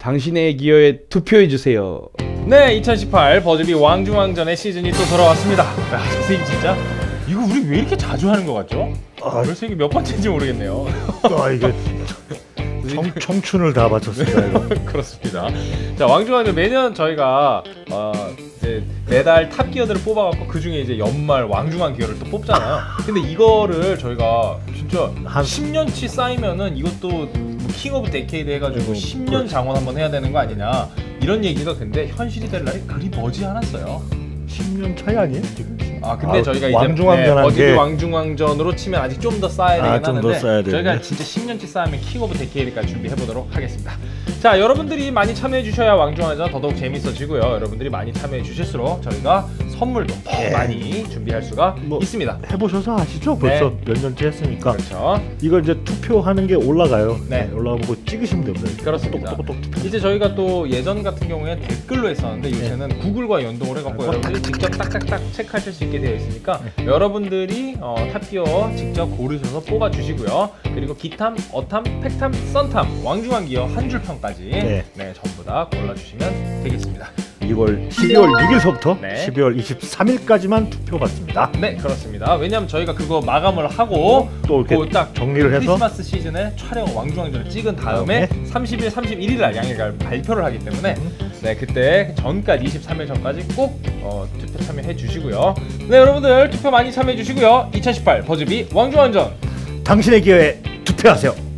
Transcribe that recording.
당신의 기여에 투표해주세요. 네, 2018 버즈비 왕중왕전의 시즌이 또 돌아왔습니다. 야, 선생님 진짜 이거 우리 왜 이렇게 자주 하는 것 같죠? 아, 벌써 이게 몇 번째인지 모르겠네요. 아, 이게 청춘을 다 바쳤습니다. 이거. 그렇습니다. 자, 왕중왕전 매년 저희가 이제 매달 탑 기어들을 뽑아갖고 그 중에 이제 연말 왕중왕 기어를 또 뽑잖아요. 근데 이거를 저희가 진짜 한 10년치 쌓이면은 이것도 킹 오브 데케이드 해가지고 10년 장원 한번 해야 되는 거 아니냐 이런 얘기가 근데 현실이 될 날이 그리 머지 않았어요. 10년 차이 아니에요 지금? 아 근데 저희가 이제 버즈비 왕중왕전으로 치면 아직 좀 더 쌓아야 되긴 하는데 저희가 진짜 10년치 쌓으면 킹 오브 데케이드까지 준비해보도록 하겠습니다. 자, 여러분들이 많이 참여해주셔야 왕중왕전 더더욱 재밌어지고요. 여러분들이 많이 참여해주실수록 저희가 선물도 더 많이 준비할 수가 있습니다. 해보셔서 아시죠? 벌써 네. 몇 년째 했으니까. 그렇죠. 이걸 이제 투표하는 게 올라가요. 네. 올라가고 찍으시면 됩니다. 그렇습니다. 똑똑똑. 이제 저희가 또 예전 같은 경우에 댓글로 했었는데 요새는 네. 구글과 연동을 해갖고 여러분들이 직접 딱딱딱 체크하실 수 있게 되어 있으니까 네. 여러분들이 탑기어 직접 고르셔서 뽑아주시고요. 그리고 기탐, 어탐, 팩탐, 썬탐, 왕중왕기어 한 줄 평가 네. 네, 전부 다 골라주시면 되겠습니다. 12월 6일서부터 네. 12월 23일까지만 투표 받습니다. 네, 그렇습니다. 왜냐면 저희가 그거 마감을 하고 또 이렇게 딱 정리를 해서 크리스마스 시즌에 촬영 왕중왕전을 찍은 다음에 30일, 31일 날 양일간 발표를 하기 때문에 네, 그때 전까지 23일 전까지 꼭 투표 참여해 주시고요. 네, 여러분들 투표 많이 참여해 주시고요. 2018 버즈비 왕중왕전 당신의 기회에 투표하세요.